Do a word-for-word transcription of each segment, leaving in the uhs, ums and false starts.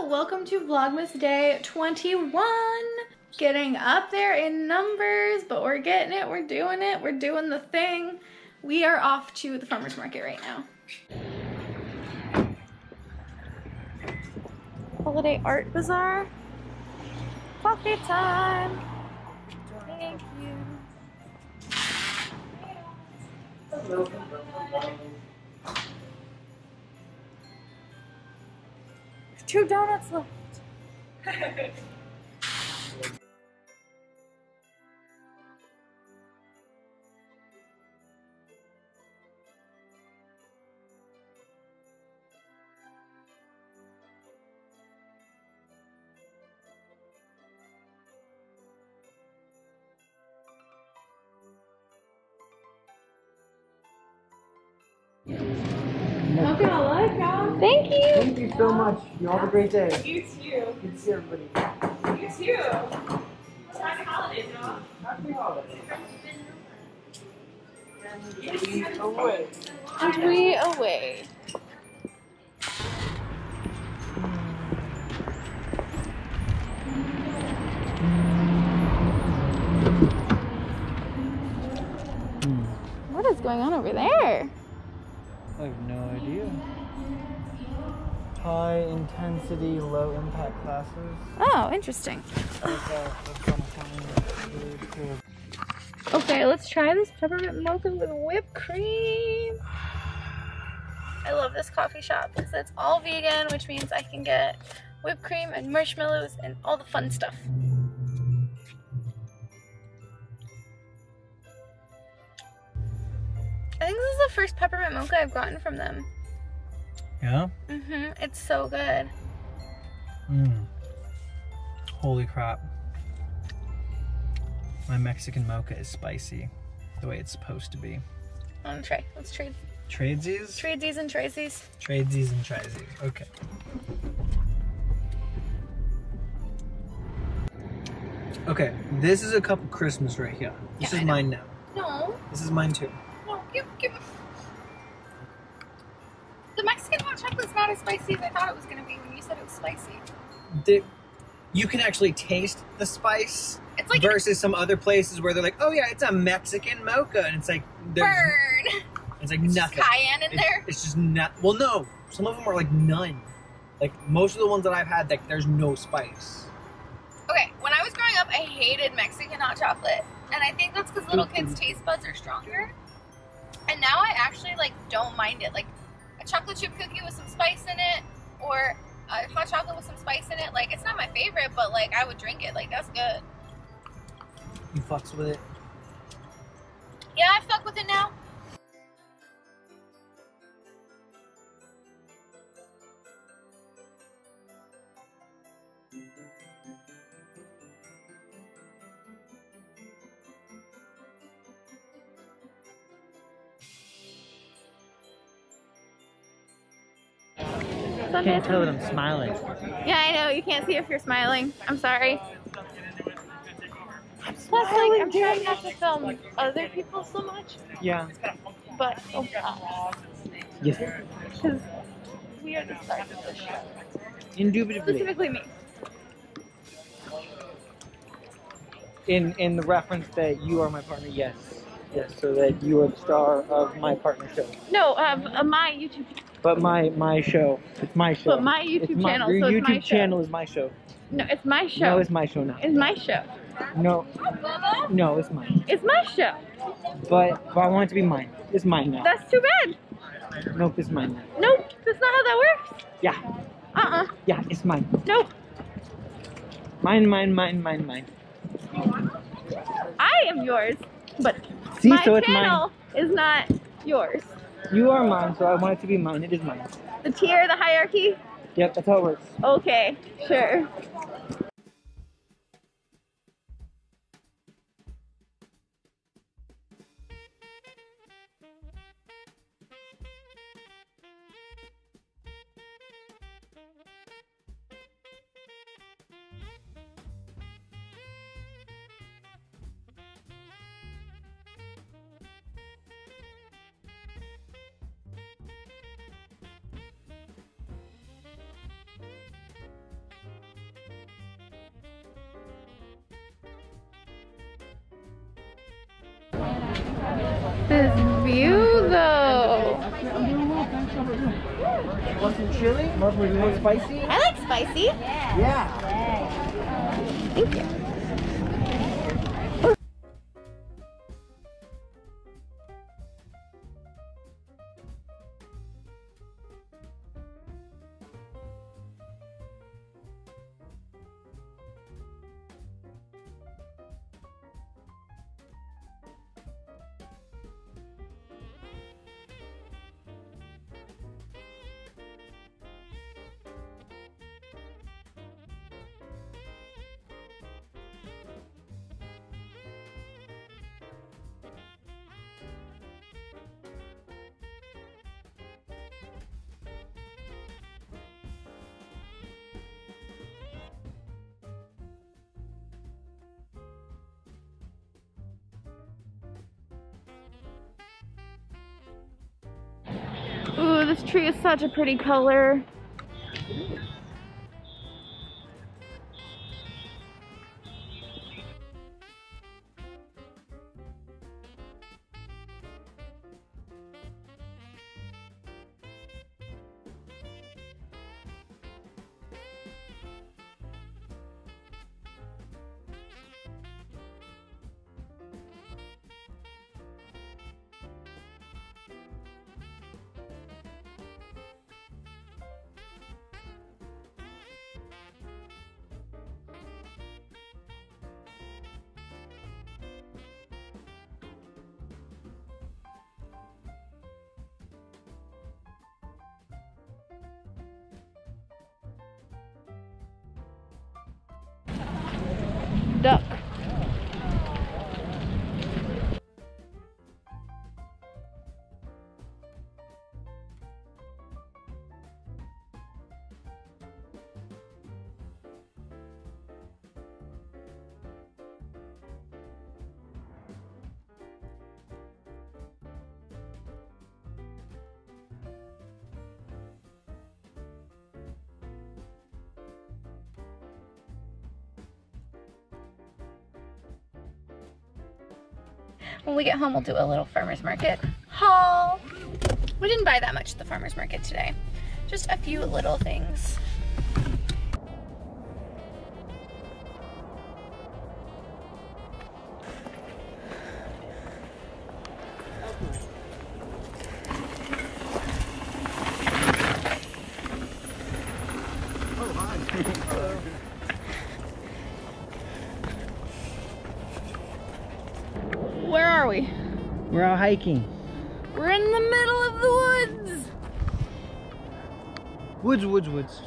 Welcome to Vlogmas Day twenty-one. Getting up there in numbers, but we're getting it, we're doing it, we're doing the thing. We are off to the farmer's market right now. Holiday Art Bazaar. Pocket time. Thank you. Two donuts left. Okay, I like y'all. Thank you. Thank you so much. You all have a great day. You too. Good to see everybody. You too. Happy holidays, y'all. Happy holidays. And we away. And we away. What is going on over there? I have no idea. High intensity, low impact classes. Oh, interesting. Okay, let's try this peppermint mocha with whipped cream. I love this coffee shop because it's all vegan, which means I can get whipped cream and marshmallows and all the fun stuff. I think this is the first peppermint mocha I've gotten from them. Yeah? Mm-hmm. It's so good. Mmm. Holy crap. My Mexican mocha is spicy. The way it's supposed to be. I'm gonna try. Let's trade. Tradesies? Tradesies and tradesies. Tradesies and tradesies. Okay. Okay. This is a couple Christmas right here. This yeah, is mine now. No. This is mine too. Give, give. The Mexican hot chocolate's not as spicy as I thought it was going to be when you said it was spicy. The, you can actually taste the spice it's like versus an, some other places where they're like, oh yeah, it's a Mexican mocha. And it's like, burn. It's like it's nothing. Just cayenne in it, there? It's just not. Well, no. Some of them are like none. Like most of the ones that I've had, like there's no spice. Okay. When I was growing up, I hated Mexican hot chocolate. And I think that's because little kids' taste buds are stronger. And now I actually like don't mind it. Like a chocolate chip cookie with some spice in it, or a hot chocolate with some spice in it. Like it's not my favorite, but like I would drink it. Like that's good. You fucks with it? Yeah, I fuck with it now. I can't tell that I'm smiling. Yeah, I know. You can't see if you're smiling. I'm sorry. Plus, like, I'm trying not to film other people so much. Yeah. But, oh God. Yes. Because we are the stars of the show. Indubitably. Specifically me. In, in the reference that you are my partner, yes. Yes, so that you are the star of my partner show. No, of uh, my YouTube channel. But my my show, it's my show. But my YouTube it's channel, my, your so it's YouTube my show. channel is my show. No, it's my show. No, it's my show now. It's my show. No, no, it's mine. It's my show. But but I want it to be mine. It's mine now. That's too bad. Nope, it's mine now. Nope, that's not how that works. Yeah. Uh uh. Yeah, it's mine. Nope. Mine, mine, mine, mine, mine. I am yours, but See, my so channel it's mine. is not yours. You are mine, so I want it to be mine. It is mine. The tier, the hierarchy? Yep, that's how it works. Okay, sure. at this view though. You want some chili? You want spicy? I like spicy. Yeah. yeah. Thank you. Ooh, this tree is such a pretty color. Duck. When we get home, we'll do a little farmer's market haul. We didn't buy that much at the farmer's market today. Just a few little things. We're out hiking. We're in the middle of the woods. Woods, woods, woods.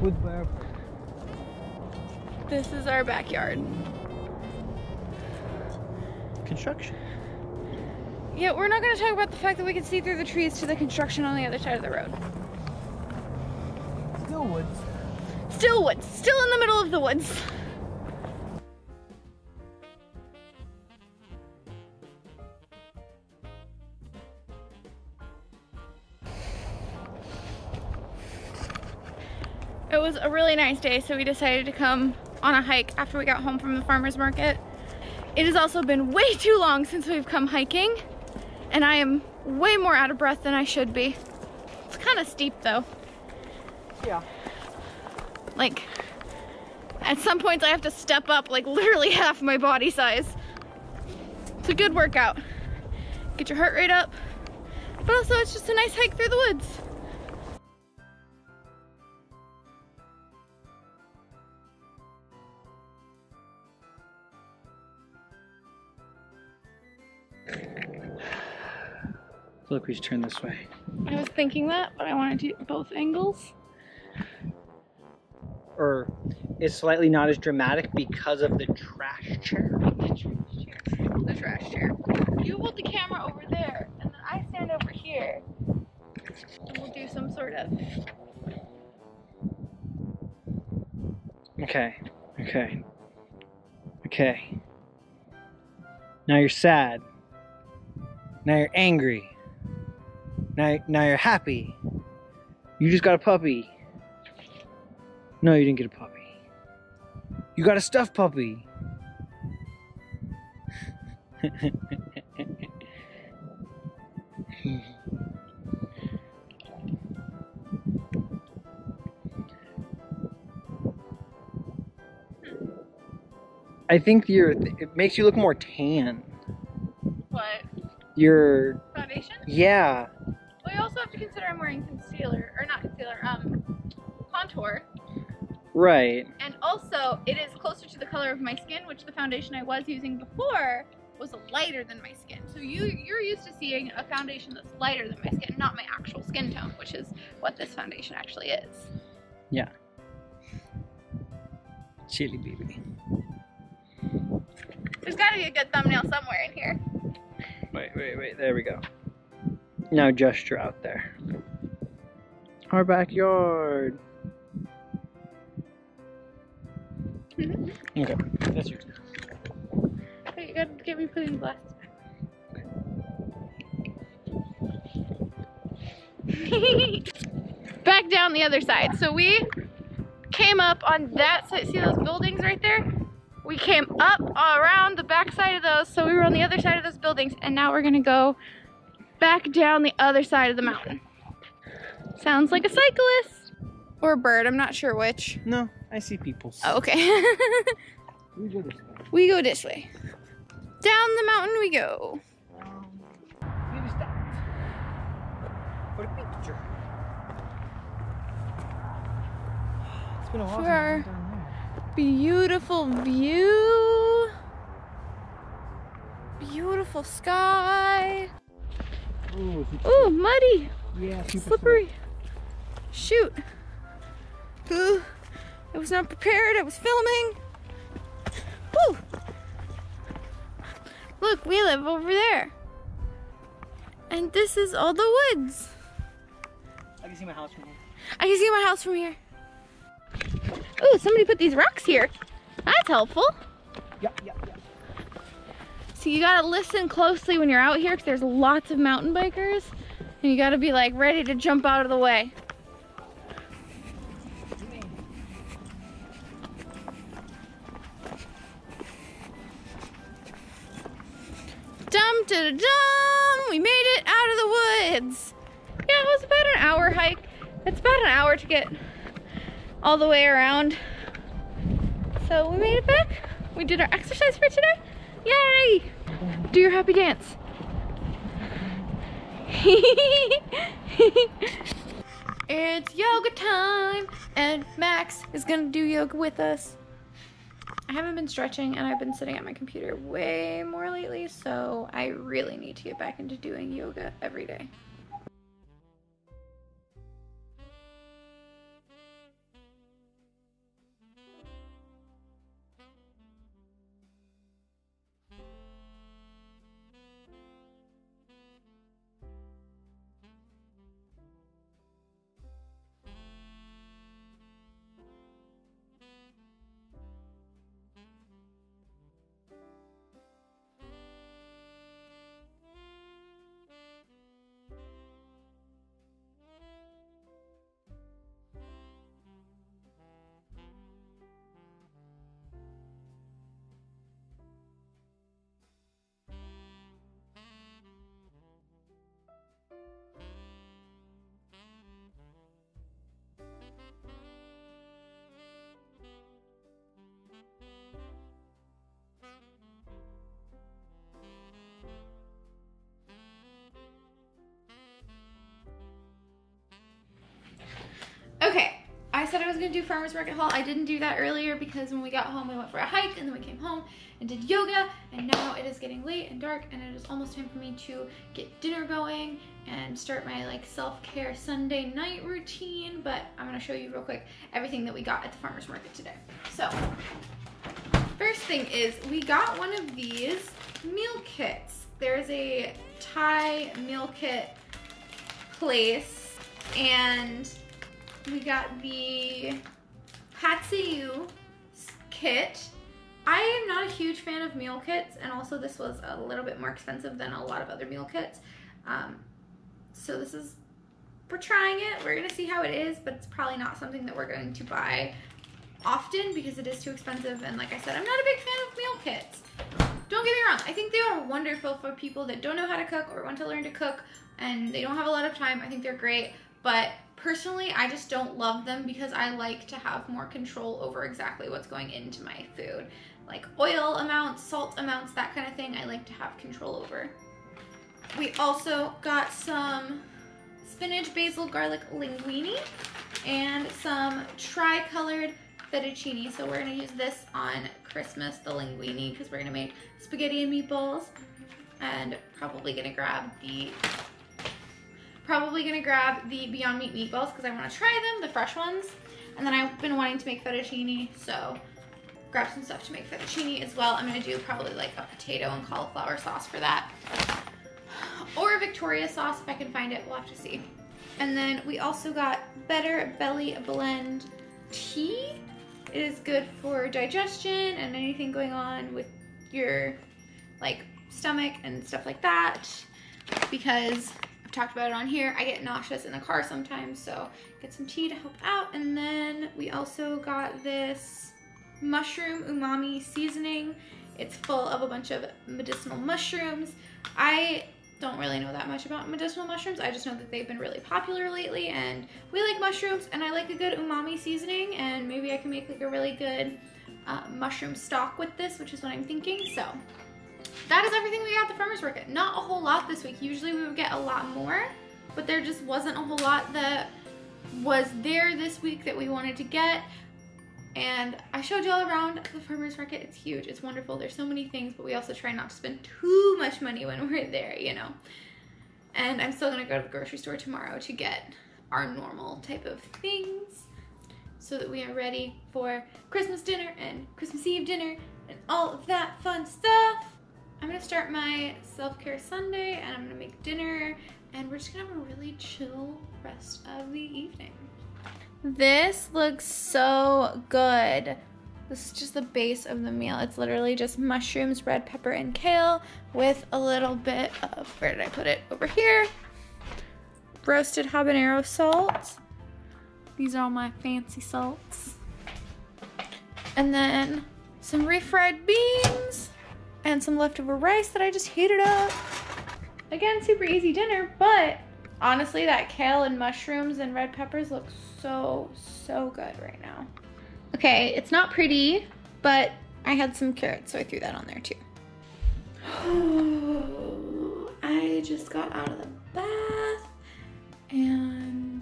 Woods by our park. This is our backyard. Construction. Yeah, we're not going to talk about the fact that we can see through the trees to the construction on the other side of the road. Still woods. Still woods. Still in the middle of the woods. It was a really nice day, so we decided to come on a hike after we got home from the farmer's market. It has also been way too long since we've come hiking, and I am way more out of breath than I should be. It's kind of steep though. Yeah. Like, at some points I have to step up like literally half my body size. It's a good workout. Get your heart rate up, but also it's just a nice hike through the woods. Look, we should turn this way. I was thinking that, but I wanted to do both angles. Or it's slightly not as dramatic because of the trash chair. The trash chair. The trash chair. You hold the camera over there, and then I stand over here. And we'll do some sort of... Okay. Okay. Okay. Now you're sad. Now you're angry. Now, now you're happy. You just got a puppy. No, you didn't get a puppy. You got a stuffed puppy. I think your th it makes you look more tan. What? Your foundation? Yeah. Well, you also have to consider I'm wearing concealer, or not concealer, um, contour. Right. And also, it is closer to the color of my skin, which the foundation I was using before was lighter than my skin. So you you're used to seeing a foundation that's lighter than my skin, not my actual skin tone, which is what this foundation actually is. Yeah. Chili baby. There's gotta be a good thumbnail somewhere in here. Wait, wait, wait, there we go. Now gesture out there. Our backyard. Mm-hmm. Okay, that's yours. Wait, you gotta get me putting glasses back. Back down the other side. So we came up on that side. See those buildings right there? We came up around the back side of those, so we were on the other side of those buildings, and now we're gonna go back down the other side of the mountain. Sounds like a cyclist. Or a bird, I'm not sure which. No, I see people. Oh, okay. We go this way. We go this way. Down the mountain we go. Here is that. What a picture. It's been a while. Sure. Beautiful view, beautiful sky. Ooh, ooh, muddy. Yeah, slippery. Shoot. Ooh, I was not prepared. I was filming. Ooh. Look, we live over there, and this is all the woods. I can see my house from here. I can see my house from here. Oh, somebody put these rocks here. That's helpful. Yeah, yeah, yeah. So you gotta listen closely when you're out here because there's lots of mountain bikers and you gotta be like ready to jump out of the way. Dum da dum! We made it out of the woods. Yeah, it was about an hour hike. It's about an hour to get all the way around. So we made it back. We did our exercise for today. Yay! Do your happy dance. It's yoga time and Max is gonna do yoga with us. I haven't been stretching and I've been sitting at my computer way more lately, so I really need to get back into doing yoga every day. I said I was gonna do farmer's market haul. I didn't do that earlier because when we got home, we went for a hike and then we came home and did yoga, and now it is getting late and dark and it is almost time for me to get dinner going and start my like self-care Sunday night routine, but I'm gonna show you real quick everything that we got at the farmer's market today. So first thing is we got one of these meal kits. There's a Thai meal kit place and we got the Patsy U kit. I am not a huge fan of meal kits, and also this was a little bit more expensive than a lot of other meal kits. Um, so this is, we're trying it. We're gonna see how it is, but it's probably not something that we're going to buy often because it is too expensive. And like I said, I'm not a big fan of meal kits. Don't get me wrong, I think they are wonderful for people that don't know how to cook or want to learn to cook and they don't have a lot of time. I think they're great, but personally, I just don't love them because I like to have more control over exactly what's going into my food. Like oil amounts, salt amounts, that kind of thing, I like to have control over. We also got some spinach, basil, garlic linguine and some tri-colored fettuccine. So we're going to use this on Christmas, the linguine, because we're going to make spaghetti and meatballs, and probably going to grab the probably going to grab the Beyond Meat meatballs because I want to try them, the fresh ones. And then I've been wanting to make fettuccine, so grab some stuff to make fettuccine as well. I'm going to do probably like a potato and cauliflower sauce for that, or a Victoria sauce if I can find it. We'll have to see. And then we also got Better Belly Blend tea. It is good for digestion and anything going on with your like stomach and stuff like that, because I've talked about it on here, I get nauseous in the car sometimes, so get some tea to help out. And then we also got this mushroom umami seasoning. It's full of a bunch of medicinal mushrooms. I don't really know that much about medicinal mushrooms. I just know that they've been really popular lately and we like mushrooms and I like a good umami seasoning, and maybe I can make like a really good uh, mushroom stock with this, which is what I'm thinking. So that is everything we got at the farmer's market. Not a whole lot this week. Usually we would get a lot more, but there just wasn't a whole lot that was there this week that we wanted to get. And I showed you all around the farmer's market. It's huge, it's wonderful, there's so many things, but we also try not to spend too much money when we're there, you know. And I'm still gonna go to the grocery store tomorrow to get our normal type of things so that we are ready for Christmas dinner and Christmas Eve dinner and all of that fun stuff. I'm gonna start my self-care Sunday and I'm gonna make dinner and we're just gonna have a really chill rest of the evening. This looks so good. This is just the base of the meal. It's literally just mushrooms, red pepper, and kale with a little bit of, where did I put it? Over here. Roasted habanero salt. These are all my fancy salts. And then some refried beans and some leftover rice that I just heated up. Again, super easy dinner, but honestly, that kale and mushrooms and red peppers look so, so good right now. Okay, it's not pretty, but I had some carrots, so I threw that on there too. Oh, I just got out of the bath and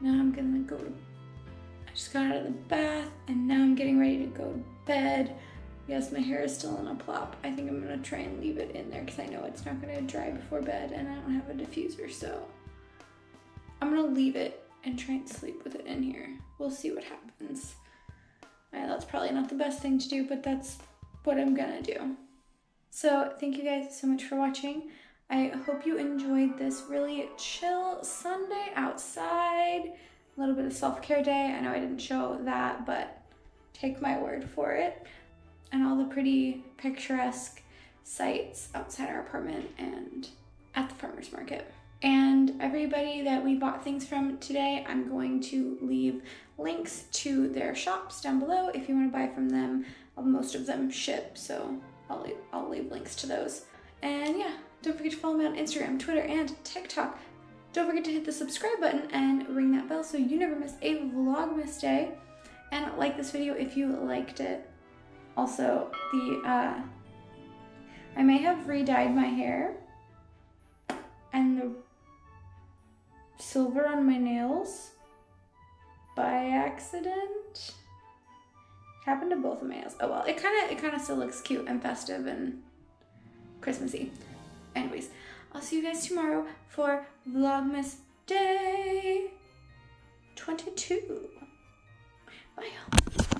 now I'm gonna go to, I just got out of the bath and now I'm getting ready to go to bed. Yes, my hair is still in a plop. I think I'm gonna try and leave it in there because I know it's not gonna dry before bed and I don't have a diffuser, so I'm gonna leave it and try and sleep with it in here. We'll see what happens. All right, that's probably not the best thing to do, but that's what I'm gonna do. So thank you guys so much for watching. I hope you enjoyed this really chill Sunday outside, a little bit of self-care day. I know I didn't show that, but take my word for it. And all the pretty picturesque sights outside our apartment and at the farmer's market. And everybody that we bought things from today, I'm going to leave links to their shops down below if you want to buy from them. Most of them ship, so I'll leave, I'll leave links to those. And yeah, don't forget to follow me on Instagram, Twitter, and TikTok. Don't forget to hit the subscribe button and ring that bell so you never miss a Vlogmas day. And like this video if you liked it. Also, the uh, I may have re-dyed my hair and the silver on my nails by accident. It happened to both of my nails. Oh well, it kind of it kind of still looks cute and festive and Christmassy. Anyways, I'll see you guys tomorrow for Vlogmas Day twenty-two. Bye y'all.